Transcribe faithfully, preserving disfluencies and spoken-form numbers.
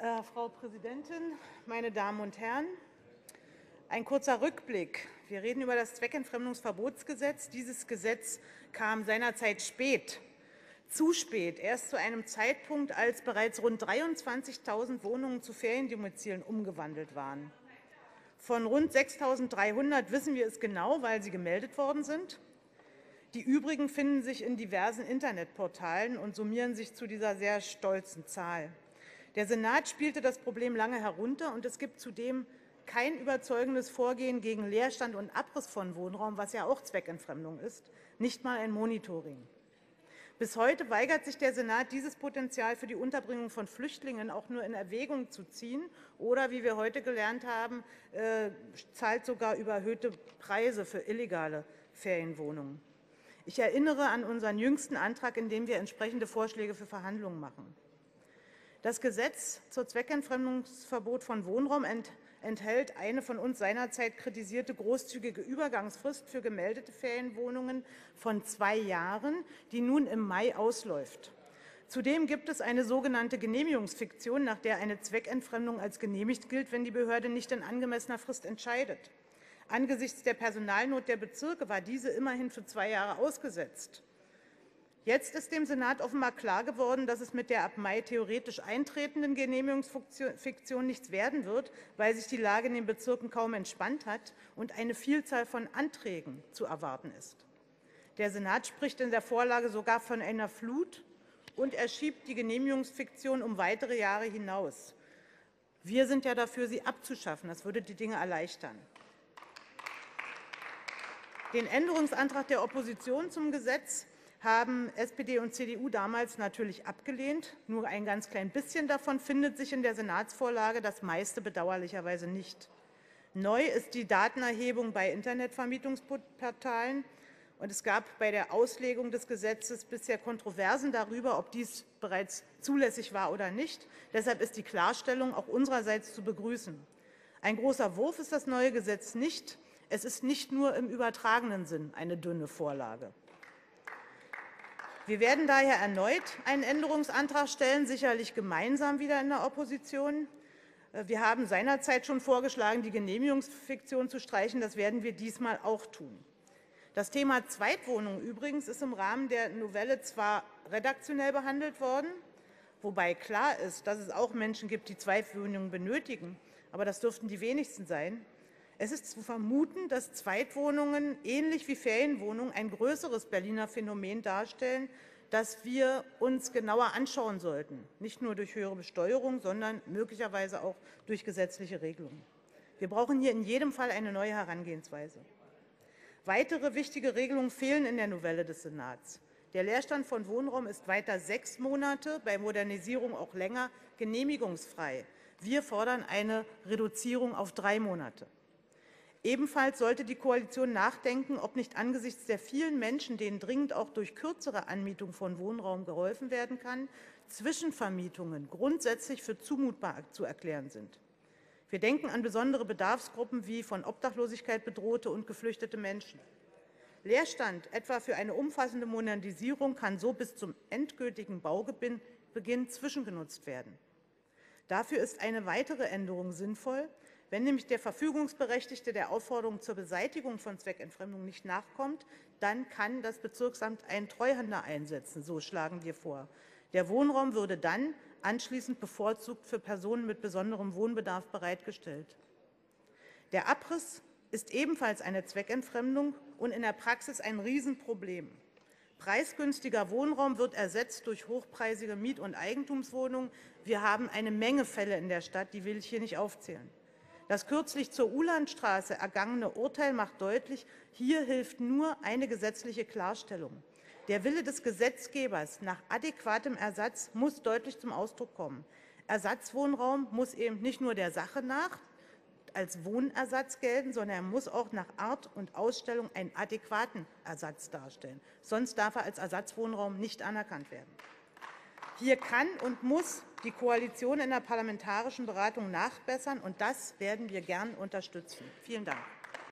Äh, Frau Präsidentin, meine Damen und Herren! Ein kurzer Rückblick. Wir reden über das Zweckentfremdungsverbotsgesetz. Dieses Gesetz kam seinerzeit spät, zu spät, erst zu einem Zeitpunkt, als bereits rund dreiundzwanzigtausend Wohnungen zu Feriendomizilen umgewandelt waren. Von rund sechstausenddreihundert wissen wir es genau, weil sie gemeldet worden sind. Die übrigen finden sich in diversen Internetportalen und summieren sich zu dieser sehr stolzen Zahl. Der Senat spielte das Problem lange herunter, und es gibt zudem kein überzeugendes Vorgehen gegen Leerstand und Abriss von Wohnraum, was ja auch Zweckentfremdung ist, nicht mal ein Monitoring. Bis heute weigert sich der Senat, dieses Potenzial für die Unterbringung von Flüchtlingen auch nur in Erwägung zu ziehen, oder, wie wir heute gelernt haben, äh, zahlt sogar überhöhte Preise für illegale Ferienwohnungen. Ich erinnere an unseren jüngsten Antrag, in dem wir entsprechende Vorschläge für Verhandlungen machen. Das Gesetz zur Zweckentfremdungsverbot von Wohnraum enthält enthält eine von uns seinerzeit kritisierte großzügige Übergangsfrist für gemeldete Ferienwohnungen von zwei Jahren, die nun im Mai ausläuft. Zudem gibt es eine sogenannte Genehmigungsfiktion, nach der eine Zweckentfremdung als genehmigt gilt, wenn die Behörde nicht in angemessener Frist entscheidet. Angesichts der Personalnot der Bezirke war diese immerhin für zwei Jahre ausgesetzt. Jetzt ist dem Senat offenbar klar geworden, dass es mit der ab Mai theoretisch eintretenden Genehmigungsfiktion nichts werden wird, weil sich die Lage in den Bezirken kaum entspannt hat und eine Vielzahl von Anträgen zu erwarten ist. Der Senat spricht in der Vorlage sogar von einer Flut, und er schiebt die Genehmigungsfiktion um weitere Jahre hinaus. Wir sind ja dafür, sie abzuschaffen. Das würde die Dinge erleichtern. Den Änderungsantrag der Opposition zum Gesetz haben S P D und C D U damals natürlich abgelehnt. Nur ein ganz klein bisschen davon findet sich in der Senatsvorlage, das meiste bedauerlicherweise nicht. Neu ist die Datenerhebung bei Internetvermietungsportalen, und es gab bei der Auslegung des Gesetzes bisher Kontroversen darüber, ob dies bereits zulässig war oder nicht. Deshalb ist die Klarstellung auch unsererseits zu begrüßen. Ein großer Wurf ist das neue Gesetz nicht. Es ist nicht nur im übertragenen Sinn eine dünne Vorlage. Wir werden daher erneut einen Änderungsantrag stellen, sicherlich gemeinsam wieder in der Opposition. Wir haben seinerzeit schon vorgeschlagen, die Genehmigungsfiktion zu streichen. Das werden wir diesmal auch tun. Das Thema Zweitwohnung übrigens ist im Rahmen der Novelle zwar redaktionell behandelt worden, wobei klar ist, dass es auch Menschen gibt, die Zweitwohnungen benötigen, aber das dürften die wenigsten sein. Es ist zu vermuten, dass Zweitwohnungen ähnlich wie Ferienwohnungen ein größeres Berliner Phänomen darstellen, das wir uns genauer anschauen sollten, nicht nur durch höhere Besteuerung, sondern möglicherweise auch durch gesetzliche Regelungen. Wir brauchen hier in jedem Fall eine neue Herangehensweise. Weitere wichtige Regelungen fehlen in der Novelle des Senats. Der Leerstand von Wohnraum ist weiter sechs Monate, bei Modernisierung auch länger, genehmigungsfrei. Wir fordern eine Reduzierung auf drei Monate. Ebenfalls sollte die Koalition nachdenken, ob nicht angesichts der vielen Menschen, denen dringend auch durch kürzere Anmietung von Wohnraum geholfen werden kann, Zwischenvermietungen grundsätzlich für zumutbar zu erklären sind. Wir denken an besondere Bedarfsgruppen wie von Obdachlosigkeit bedrohte und geflüchtete Menschen. Leerstand etwa für eine umfassende Modernisierung kann so bis zum endgültigen Baubeginn zwischengenutzt werden. Dafür ist eine weitere Änderung sinnvoll. Wenn nämlich der Verfügungsberechtigte der Aufforderung zur Beseitigung von Zweckentfremdung nicht nachkommt, dann kann das Bezirksamt einen Treuhänder einsetzen, so schlagen wir vor. Der Wohnraum würde dann anschließend bevorzugt für Personen mit besonderem Wohnbedarf bereitgestellt. Der Abriss ist ebenfalls eine Zweckentfremdung und in der Praxis ein Riesenproblem. Preisgünstiger Wohnraum wird ersetzt durch hochpreisige Miet- und Eigentumswohnungen. Wir haben eine Menge Fälle in der Stadt, die will ich hier nicht aufzählen. Das kürzlich zur Uhlandstraße ergangene Urteil macht deutlich, hier hilft nur eine gesetzliche Klarstellung. Der Wille des Gesetzgebers nach adäquatem Ersatz muss deutlich zum Ausdruck kommen. Ersatzwohnraum muss eben nicht nur der Sache nach als Wohnersatz gelten, sondern er muss auch nach Art und Ausstellung einen adäquaten Ersatz darstellen. Sonst darf er als Ersatzwohnraum nicht anerkannt werden. Hier kann und muss die Koalition in der parlamentarischen Beratung nachbessern, und das werden wir gern unterstützen. Vielen Dank.